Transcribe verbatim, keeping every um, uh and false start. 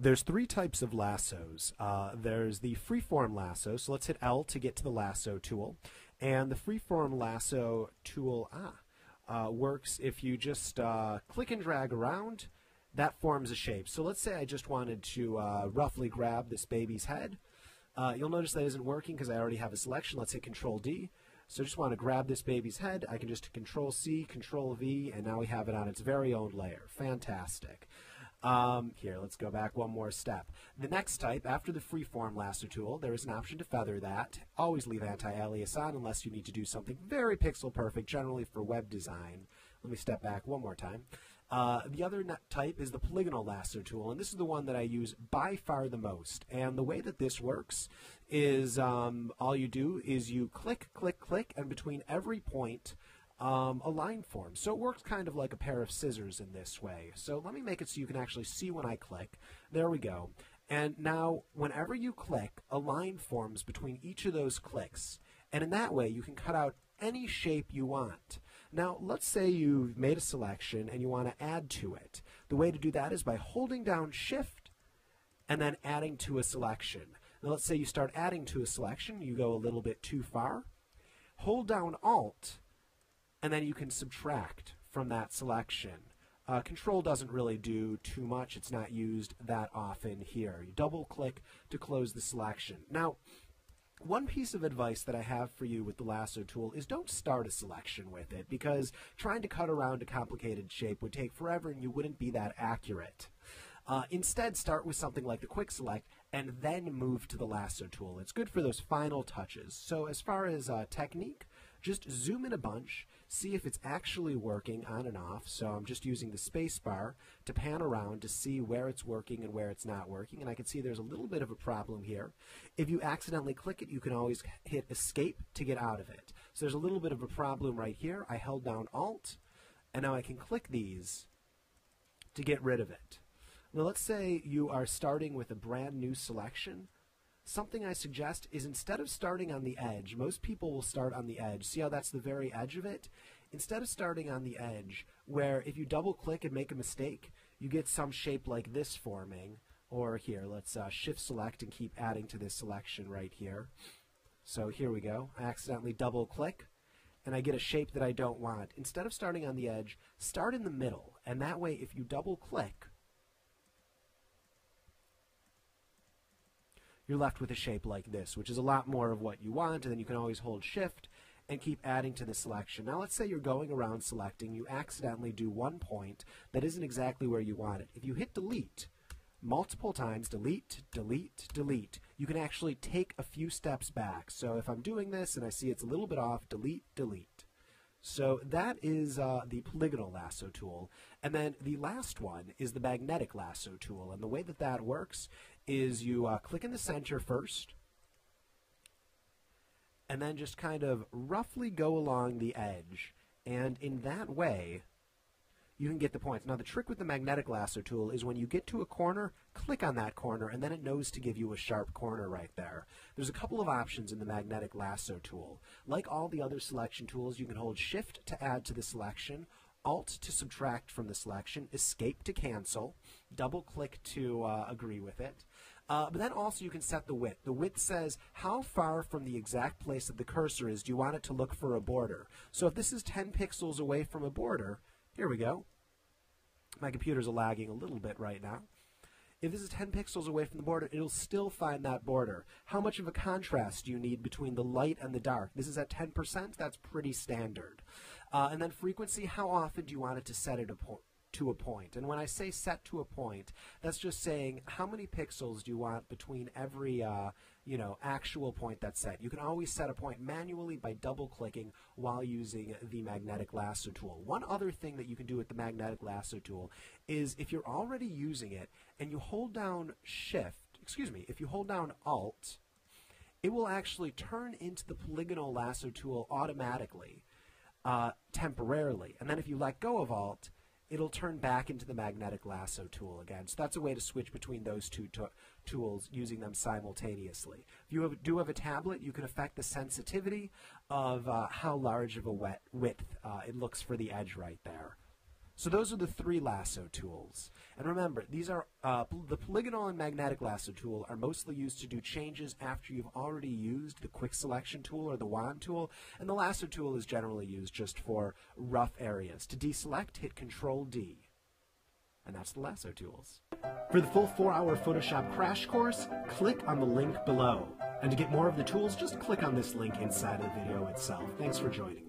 There's three types of lassos. Uh, there's the freeform lasso, so let's hit L to get to the lasso tool. And the freeform lasso tool ah, uh, works if you just uh, click and drag around, that forms a shape. So let's say I just wanted to uh, roughly grab this baby's head. Uh, you'll notice that isn't working because I already have a selection. Let's hit Control D. So I just want to grab this baby's head. I can just Control C, Control V, and now we have it on its very own layer. Fantastic. Um, here, let's go back one more step. The next type, after the freeform lasso tool, there is an option to feather that. Always leave anti-alias on unless you need to do something very pixel perfect, generally for web design. Let me step back one more time. Uh, the other type is the polygonal lasso tool, and this is the one that I use by far the most. And the way that this works is um, all you do is you click, click, click, and between every point um, a line forms. So it works kind of like a pair of scissors in this way. So let me make it so you can actually see when I click. There we go. And now whenever you click, a line forms between each of those clicks. And in that way, you can cut out any shape you want. Now, let's say you've made a selection and you want to add to it. The way to do that is by holding down Shift and then adding to a selection. Now, let's say you start adding to a selection, you go a little bit too far. Hold down Alt, and then you can subtract from that selection. Uh, control doesn't really do too much. It's not used that often here. You double-click to close the selection. Now, one piece of advice that I have for you with the lasso tool is don't start a selection with it, because trying to cut around a complicated shape would take forever and you wouldn't be that accurate. Uh, instead, start with something like the quick select and then move to the lasso tool. It's good for those final touches. So as far as uh, technique, just zoom in a bunch, see if it's actually working on and off. So I'm just using the space bar to pan around to see where it's working and where it's not working. And I can see there's a little bit of a problem here. If you accidentally click it, you can always hit Escape to get out of it. So there's a little bit of a problem right here. I held down Alt, and now I can click these to get rid of it. Now let's say you are starting with a brand new selection. Something I suggest is, instead of starting on the edge, most people will start on the edge. See how that's the very edge of it? Instead of starting on the edge, where if you double click and make a mistake, you get some shape like this forming. Or here, let's uh, shift select and keep adding to this selection right here. So here we go. I accidentally double click and I get a shape that I don't want. Instead of starting on the edge, start in the middle. And that way, if you double click, you're left with a shape like this, which is a lot more of what you want, and then you can always hold Shift and keep adding to the selection. Now let's say you're going around selecting, you accidentally do one point that isn't exactly where you want it. If you hit Delete multiple times, delete, delete, delete, you can actually take a few steps back. So if I'm doing this and I see it's a little bit off, delete, delete. So that is uh, the polygonal lasso tool. And then the last one is the magnetic lasso tool. And the way that that works is you uh, click in the center first, and then just kind of roughly go along the edge. And in that way, you can get the points. Now the trick with the magnetic lasso tool is when you get to a corner, click on that corner, and then it knows to give you a sharp corner right there. There's a couple of options in the magnetic lasso tool. Like all the other selection tools, you can hold Shift to add to the selection, Alt to subtract from the selection, Escape to cancel, double click to uh, agree with it. Uh, but then also you can set the width. The width says how far from the exact place that the cursor is do you want it to look for a border. So if this is ten pixels away from a border, here we go. My computers are lagging a little bit right now. If this is ten pixels away from the border, it'll still find that border. How much of a contrast do you need between the light and the dark? This is at ten percent. That's pretty standard. Uh, and then frequency, how often do you want it to set it a po- to a point? And when I say set to a point, that's just saying how many pixels do you want between every uh, you know, actual point that's set. You can always set a point manually by double-clicking while using the magnetic lasso tool. One other thing that you can do with the magnetic lasso tool is if you're already using it and you hold down Shift, excuse me, if you hold down Alt, it will actually turn into the polygonal lasso tool automatically, uh, temporarily. And then if you let go of Alt, it'll turn back into the magnetic lasso tool again. So that's a way to switch between those two to tools using them simultaneously. If you have, do have a tablet, you can affect the sensitivity of uh, how large of a wet width uh, it looks for the edge right there. So those are the three lasso tools. And remember, these are uh, the polygonal and magnetic lasso tool are mostly used to do changes after you've already used the quick selection tool or the wand tool, and the lasso tool is generally used just for rough areas. To deselect, hit control D. And that's the lasso tools. For the full four hour Photoshop crash course, click on the link below. And to get more of the tools, just click on this link inside of the video itself. Thanks for joining.